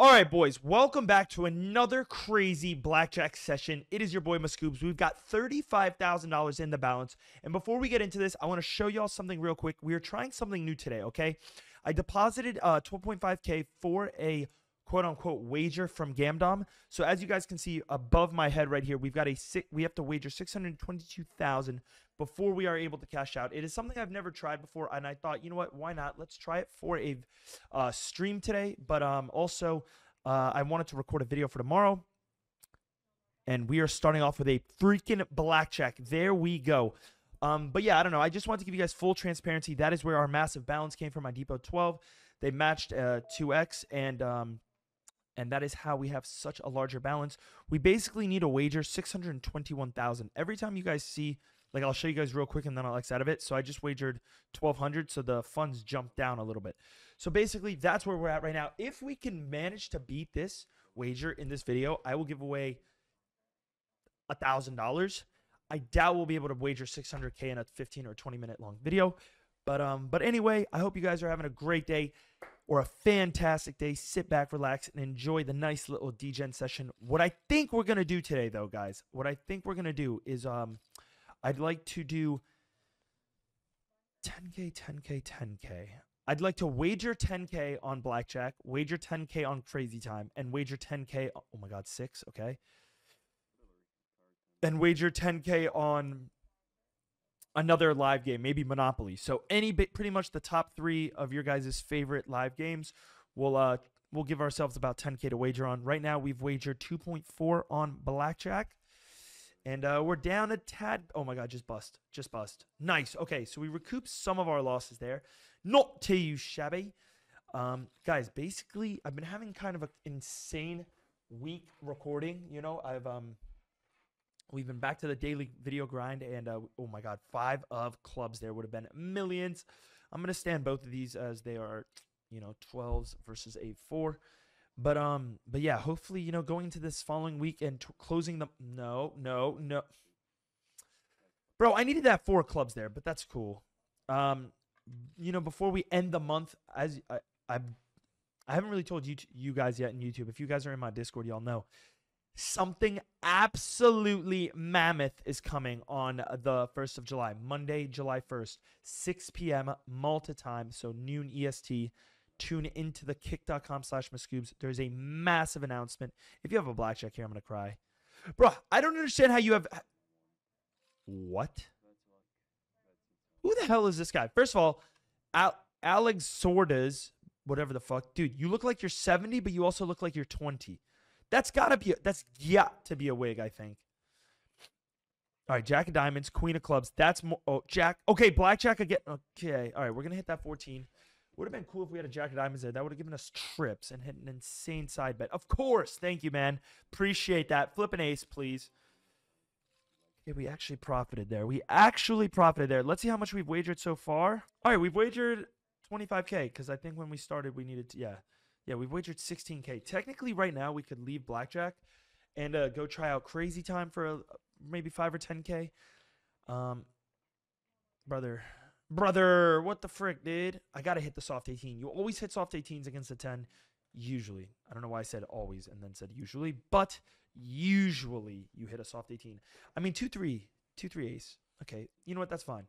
Alright boys, welcome back to another crazy blackjack session. It is your boy Mascoobs. We've got $35,000 in the balance. And before we get into this, I want to show y'all something real quick. We are trying something new today, okay? I deposited 12.5K for a quote-unquote wager from Gamdom. So as you guys can see above my head right here, we've got we have to wager 622,000 before we are able to cash out. It is something I've never tried before, and I thought, you know what, why not? Let's try it for a stream today, but also I wanted to record a video for tomorrow, and we are starting off with a freaking blackjack. There we go. But yeah, I don't know. I just wanted to give you guys full transparency. That is where our massive balance came from on Depot 12. They matched 2X, and that is how we have such a larger balance. We basically need to wager 621,000. Every time you guys see... Like, I'll show you guys real quick, and then I'll X out of it. So I just wagered 1,200, so the funds jumped down a little bit. So basically, that's where we're at right now. If we can manage to beat this wager in this video, I will give away $1,000. I doubt we'll be able to wager 600K in a 15 or 20-minute long video. But anyway, I hope you guys are having a great day or a fantastic day. Sit back, relax, and enjoy the nice little degen session. What I think we're going to do today, though, guys, what I think we're going to do is... I'd like to do 10K, 10K, 10K. I'd like to wager 10K on blackjack, wager 10K on Crazy Time, and wager 10K. Oh my God, 6. Okay. And wager 10K on another live game, maybe Monopoly. So any bit, pretty much the top 3 of your guys' favorite live games, we'll give ourselves about 10K to wager on. Right now, we've wagered 2.4 on blackjack. And we're down a tad. Oh my God, just bust. Just bust. Nice. Okay, so we recoup some of our losses there. Not too shabby. Guys, basically, I've been having kind of an insane week recording. You know, I've we've been back to the daily video grind. And oh my God, 5 of clubs there would have been millions. I'm going to stand both of these as they are, you know, 12s versus a 4. But yeah, hopefully, you know, going into this following week and closing the no. Bro, I needed that 4 clubs there, but that's cool. You know, before we end the month, as I haven't really told you guys yet in YouTube. If you guys are in my Discord, y'all know something absolutely mammoth is coming on the 1st of July, Monday, July 1st, 6 p.m. Malta time, so noon EST. Tune into the kick.com/Mascoobs. There's a massive announcement. If you have a blackjack here, I'm going to cry. Bro, I don't understand how you have... What? Who the hell is this guy? First of all, Alex Sordas, whatever the fuck. Dude, you look like you're 70, but you also look like you're 20. That's got to be a wig, I think. All right, Jack of Diamonds, Queen of Clubs. That's more... Oh, Jack. Okay, blackjack again. Okay. All right, we're going to hit that 14. Would have been cool if we had a Jack of Diamonds there. That would have given us trips and hit an insane side bet. Of course. Thank you, man. Appreciate that. Flip an ace, please. Yeah, we actually profited there. We actually profited there. Let's see how much we've wagered so far. All right, we've wagered 25K because I think when we started, we needed to, yeah. Yeah, we've wagered 16K. Technically, right now, we could leave blackjack and go try out Crazy Time for maybe 5 or 10K. Brother, what the frick, dude? I got to hit the soft 18. You always hit soft 18s against the 10, usually. I don't know why I said always and then said usually, but usually you hit a soft 18. I mean, 2-3 ace. Okay, you know what? That's fine.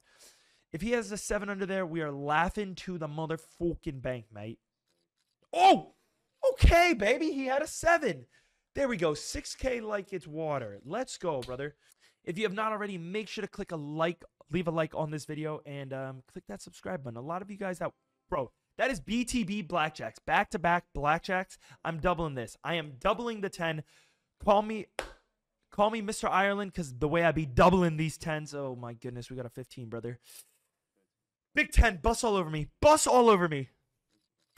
If he has a 7 under there, we are laughing to the motherfucking bank, mate. Oh, okay, baby. He had a 7. There we go. 6K like it's water. Let's go, brother. If you have not already, make sure to click a like. Leave a like on this video and click that subscribe button. A lot of you guys that, bro, that is BTB blackjacks, back-to-back blackjacks. I'm doubling this. I am doubling the 10. Call me Mr. Ireland because the way I be doubling these 10s. Oh, my goodness. We got a 15, brother. Big 10. Bus all over me. Bus all over me.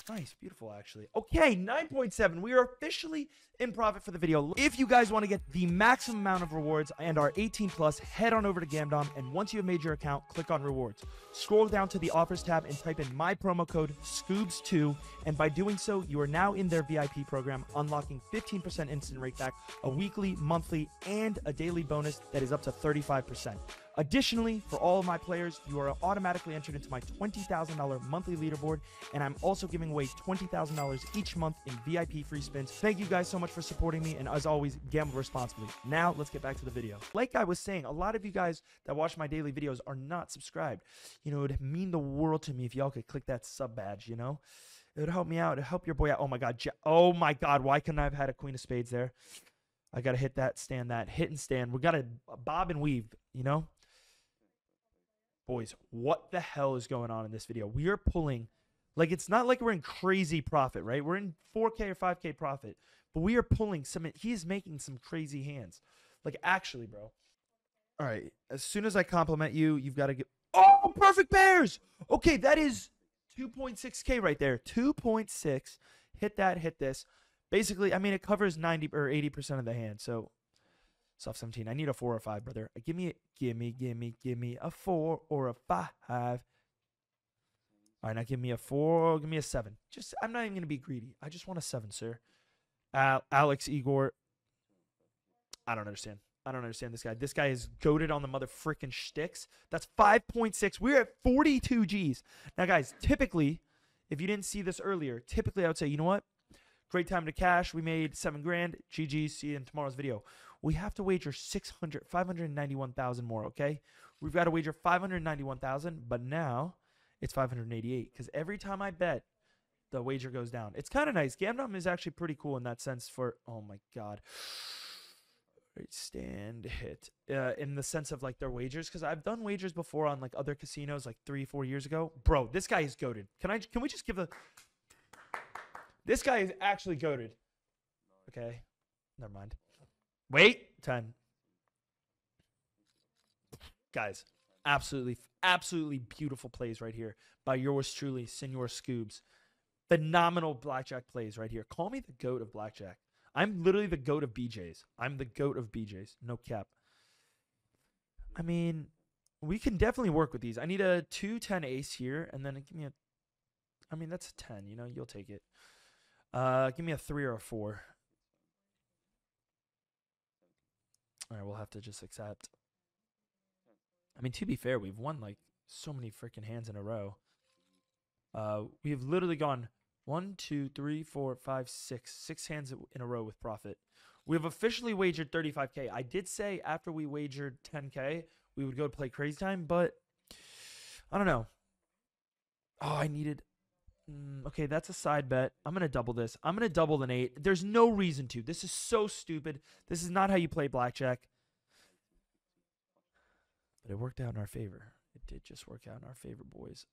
Nice. Beautiful, actually. Okay, 9.7. We are officially in profit for the video. If you guys want to get the maximum amount of rewards and are 18+, head on over to Gamdom, and once you have made your account, click on rewards. Scroll down to the offers tab and type in my promo code SCOOBS2, and by doing so, you are now in their VIP program, unlocking 15% instant rate back, a weekly, monthly, and a daily bonus that is up to 35%. Additionally, for all of my players, you are automatically entered into my $20,000 monthly leaderboard, and I'm also giving away $20,000 each month in VIP free spins. Thank you guys so much for supporting me, and as always, gamble responsibly. Now, let's get back to the video. Like I was saying, a lot of you guys that watch my daily videos are not subscribed. You know, it would mean the world to me if y'all could click that sub badge, you know? It would help me out. It would help your boy out. Oh my God. Oh my God. Why couldn't I have had a queen of spades there? I got to hit that, stand that, hit and stand. We got to bob and weave, you know? Boys, what the hell is going on in this video? We are pulling, like, it's not like we're in crazy profit, right? We're in 4K or 5K profit, but we are pulling some, he is making some crazy hands. Like, actually, bro. All right. As soon as I compliment you, you've got to get, oh, perfect pairs. Okay, that is 2.6K right there. 2.6. Hit that, hit this. Basically, I mean, it covers 90 or 80% of the hand. So, soft 17. I need a 4 or 5, brother. Give me a 4 or a 5. All right, now give me a 4, give me a 7. Just, I'm not even going to be greedy. I just want a 7, sir. Alex, Igor. I don't understand. I don't understand this guy. This guy is goated on the mother frickin' shticks. That's 5.6. We're at 42 Gs. Now, guys, typically, if you didn't see this earlier, typically I would say, you know what? Great time to cash. We made 7 grand. GG. See you in tomorrow's video. We have to wager 591,000 more, okay? We've got to wager 591,000, but now it's 588 because every time I bet, the wager goes down. It's kind of nice. Gamdom is actually pretty cool in that sense for, oh my God. Stand hit in the sense of like their wagers, because I've done wagers before on like other casinos like 3-4 years ago. Bro, this guy is goated. Can we just give a this guy is actually goated. Okay, never mind. Wait, time, guys. Absolutely beautiful plays right here by yours truly, Senor Scoobs. Phenomenal blackjack plays right here. Call me the goat of blackjack. I'm literally the goat of BJ's. I'm the goat of BJ's. No cap. I mean, we can definitely work with these. I need a 2-10 ace here, and then give me a... I mean, that's a 10, you know? You'll take it. Give me a 3 or a 4. All right, we'll have to just accept. I mean, to be fair, we've won, like, so many freaking hands in a row. We have literally gone... 6 hands in a row with profit. We have officially wagered 35K. I did say after we wagered 10K, we would go to play Crazy Time, but I don't know. Oh, I needed... okay, that's a side bet. I'm going to double this. I'm going to double an 8. There's no reason to. This is so stupid. This is not how you play blackjack. But it worked out in our favor. It did just work out in our favor, boys.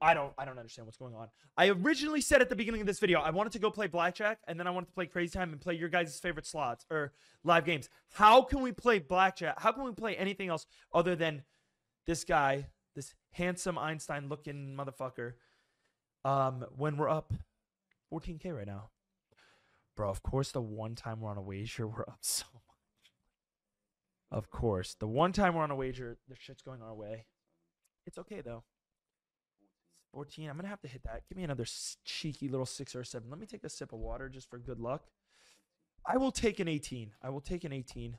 I don't understand what's going on. I originally said at the beginning of this video, I wanted to go play blackjack, and then I wanted to play Crazy Time and play your guys' favorite slots or live games. How can we play blackjack? How can we play anything else other than this guy, this handsome Einstein-looking motherfucker, when we're up 14K right now? Bro, of course, the one time we're on a wager, we're up so much. Of course. The one time we're on a wager, the shit's going our way. It's okay, though. 14. I'm going to have to hit that. Give me another cheeky little 6 or a 7. Let me take a sip of water just for good luck. I will take an 18. I will take an 18.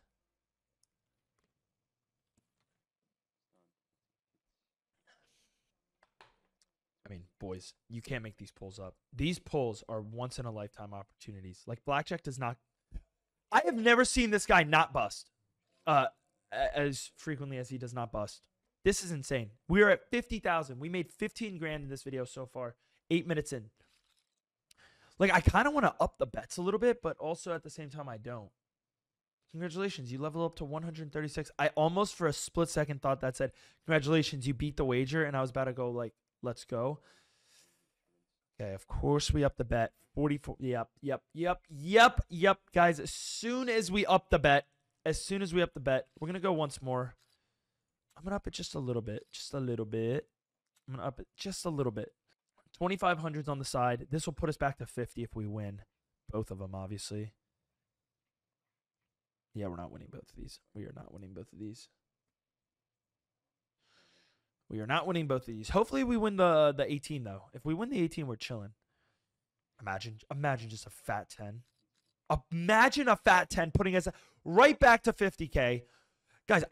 I mean, boys, you can't make these pulls up. These pulls are once-in-a-lifetime opportunities. Like, blackjack does not... I have never seen this guy not bust as frequently as he does not bust. This is insane. We are at 50,000. We made 15 grand in this video so far, 8 minutes in. Like, I kind of want to up the bets a little bit, but also at the same time, I don't. Congratulations. You level up to 136. I almost for a split second thought that said, congratulations, you beat the wager. And I was about to go like, let's go. Okay, of course we up the bet. 44. Yep. Guys, as soon as we up the bet, we're going to go once more. I'm gonna up it just a little bit, I'm gonna up it just a little bit. 2,500s on the side. This will put us back to 50 if we win both of them, obviously. Yeah, we're not winning both of these. Hopefully, we win the 18 though. If we win the 18, we're chilling. Imagine just a fat 10. Imagine a fat 10 putting us right back to 50K. Guys,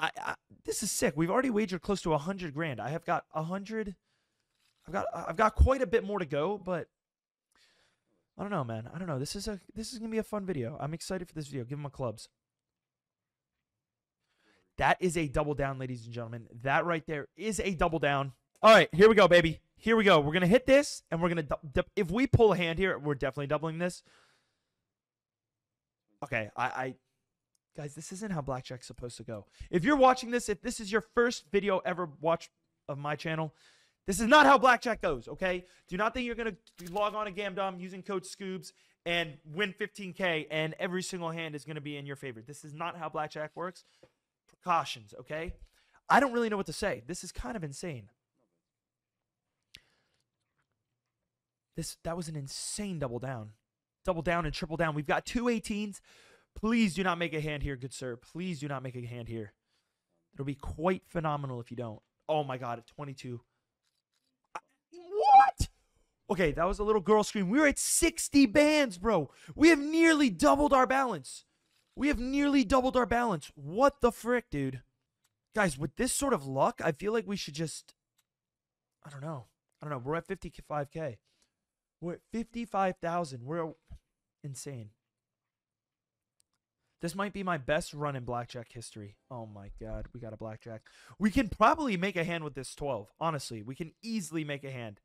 this is sick. We've already wagered close to 100 grand. I have got 100. I've got quite a bit more to go, but I don't know, man. I don't know. This is gonna be a fun video. I'm excited for this video. Give them my clubs. That is a double down, ladies and gentlemen. That right there is a double down. All right, here we go, baby. Here we go. We're gonna hit this, and we're gonna. If we pull a hand here, we're definitely doubling this. Okay, guys, this isn't how blackjack's supposed to go. If you're watching this, if this is your first video ever watched of my channel, this is not how blackjack goes, okay? Do not think you're going to log on to Gamdom using code Scoobs and win 15K and every single hand is going to be in your favor. This is not how blackjack works. Precautions, okay? I don't really know what to say. This is kind of insane. That was an insane double down. Double down and triple down. We've got two 18s. Please do not make a hand here, good sir. Please do not make a hand here. It'll be quite phenomenal if you don't. Oh, my God, at 22. What? Okay, that was a little girl scream. We were at 60 bands, bro. We have nearly doubled our balance. We have nearly doubled our balance. What the frick, dude? Guys, with this sort of luck, I feel like we should just... I don't know. We're at 55K. We're at 55,000. We're insane. This might be my best run in blackjack history. Oh, my God. We got a blackjack. We can probably make a hand with this 12. Honestly, we can easily make a hand.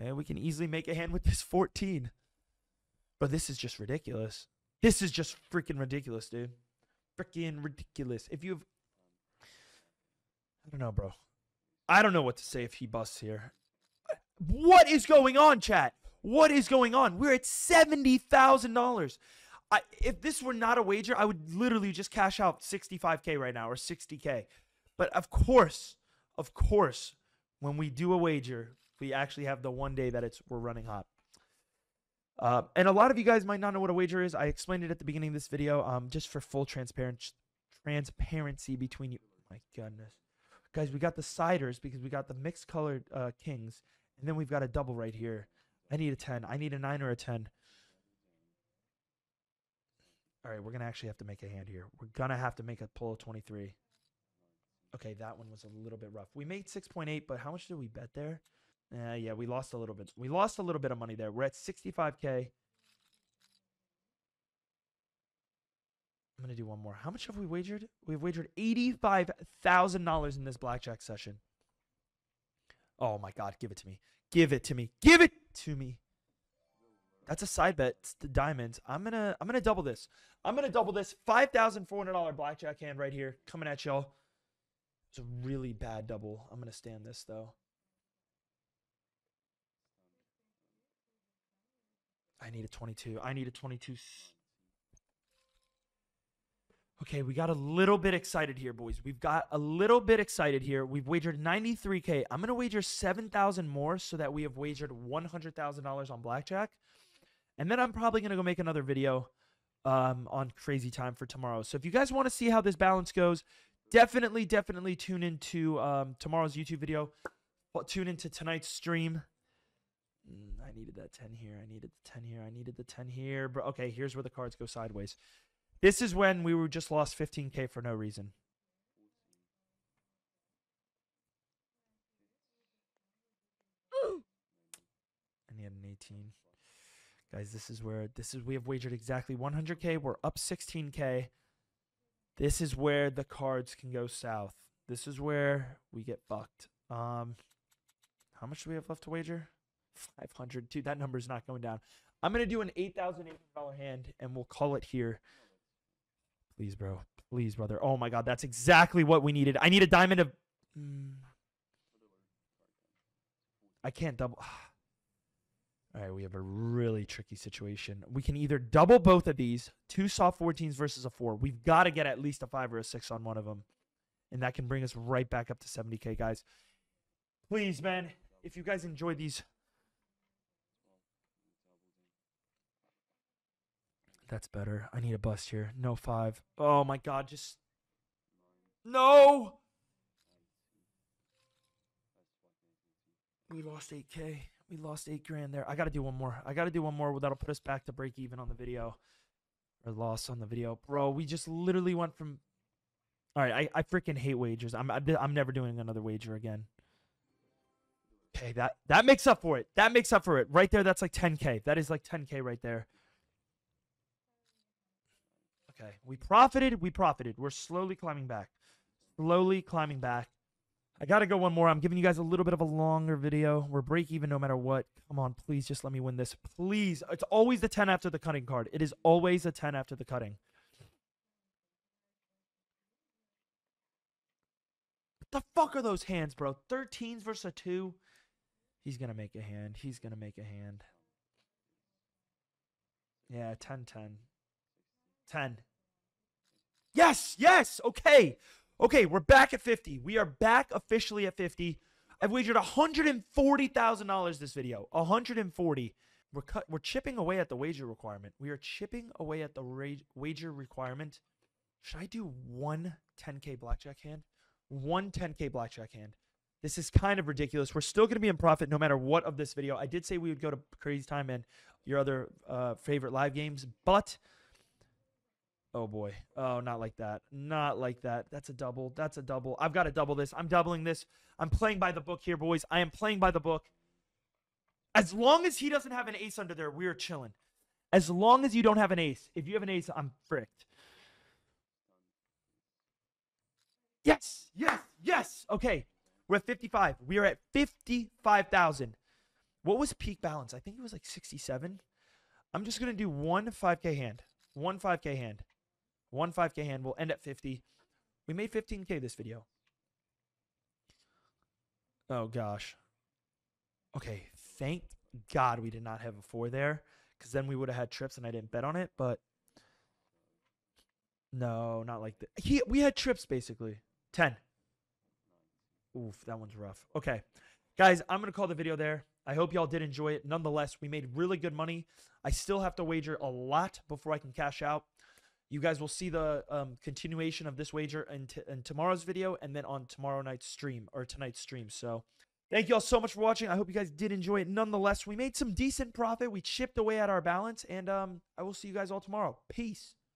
Okay, we can easily make a hand with this 14. But this is just ridiculous. This is just freaking ridiculous, dude. Freaking ridiculous. If you've... I don't know, bro. I don't know what to say if he busts here. What is going on, chat? What is going on? We're at $70,000. If this were not a wager, I would literally just cash out 65K right now or 60K. But of course, when we do a wager, we actually have the one day that we're running hot. And a lot of you guys might not know what a wager is. I explained it at the beginning of this video, just for full transparency between you. My goodness. Guys, we got the siders because we got the mixed colored kings. And then we've got a double right here. I need a 10. I need a 9 or a 10. All right, we're going to actually have to make a hand here. We're going to have to make a pull of 23. Okay, that one was a little bit rough. We made 6.8, but how much did we bet there? Yeah, we lost a little bit. We lost a little bit of money there. We're at 65K. I'm going to do one more. How much have we wagered? We've wagered $85,000 in this blackjack session. Oh, my God. Give it to me. Give it to me. Give it to me. That's a side bet. It's the diamonds. I'm gonna double this. I'm gonna double this $5,400 blackjack hand right here coming at y'all. It's a really bad double. I'm gonna stand this though. I need a 22. I need a 22. Okay, we got a little bit excited here, boys. We've got a little bit excited here. We've wagered 93K. I'm gonna wager 7,000 more so that we have wagered $100,000 on blackjack. And then I'm probably going to go make another video on Crazy Time for tomorrow. So if you guys want to see how this balance goes, definitely tune into tomorrow's YouTube video. Well, tune into tonight's stream. I needed that 10 here. I needed the 10 here. I needed the 10 here. But okay, here's where the cards go sideways. This is when we were just lost 15K for no reason. And he had an 18. Guys, this is we have wagered exactly 100K. We're up 16K. This is where the cards can go south. This is where we get fucked. How much do we have left to wager? 500. Dude, that number is not going down. I'm gonna do an $8,800 hand, and we'll call it here. Please, bro. Please, brother. Oh my God, that's exactly what we needed. I need a diamond of. I can't double. All right, we have a really tricky situation. We can either double both of these, two soft 14s versus a 4. We've got to get at least a 5 or a 6 on one of them, and that can bring us right back up to 70K, guys. Please, man, if you guys enjoy these. That's better. I need a bust here. No 5. Oh, my God, just... No! We lost 8K. We lost 8 grand there. I got to do one more. I got to do one more. That'll put us back to break even on the video. Or loss on the video. Bro, we just literally went from All right, I freaking hate wagers. I'm never doing another wager again. Okay, that makes up for it. That makes up for it right there. That's like 10K. That is like 10K right there. Okay, we profited. We profited. We're slowly climbing back. Slowly climbing back. I gotta go one more. I'm giving you guys a little bit of a longer video. We're break even no matter what. Come on, please just let me win this. Please. It's always the 10 after the cutting card. It is always the 10 after the cutting. What the fuck are those hands, bro? 13s versus a 2. He's gonna make a hand. He's gonna make a hand. Yeah, 10, 10. 10. Yes, yes, okay. Okay, we're back at 50. We are back officially at 50. I've wagered $140,000 this video. 140. We're chipping away at the wager requirement. We are chipping away at the wager requirement. Should I do one 10K blackjack hand? One 10K blackjack hand. This is kind of ridiculous. We're still going to be in profit no matter what of this video. I did say we would go to Crazy Time and your other favorite live games, but... oh boy. Oh, not like that. Not like that. That's a double. That's a double. I've got to double this. I'm doubling this. I'm playing by the book here, boys. I am playing by the book. As long as he doesn't have an ace under there, we're chilling. As long as you don't have an ace. If you have an ace, I'm fricked. Yes, yes, yes. Okay. We're at 55. We are at 55,000. What was peak balance? I think it was like 67. I'm just going to do one 5K hand. One 5K hand. One 5K hand. We'll end at 50. We made 15K this video. Oh, gosh. Okay. Thank God we did not have a 4 there, because then we would have had trips and I didn't bet on it. But no, not like that. We had trips, basically. 10. Oof, that one's rough. Okay. Guys, I'm going to call the video there. I hope y'all did enjoy it. Nonetheless, we made really good money. I still have to wager a lot before I can cash out. You guys will see the continuation of this wager in tomorrow's video and then on tomorrow night's stream or tonight's stream. So thank you all so much for watching. I hope you guys did enjoy it. Nonetheless, we made some decent profit. We chipped away at our balance, and I will see you guys all tomorrow. Peace.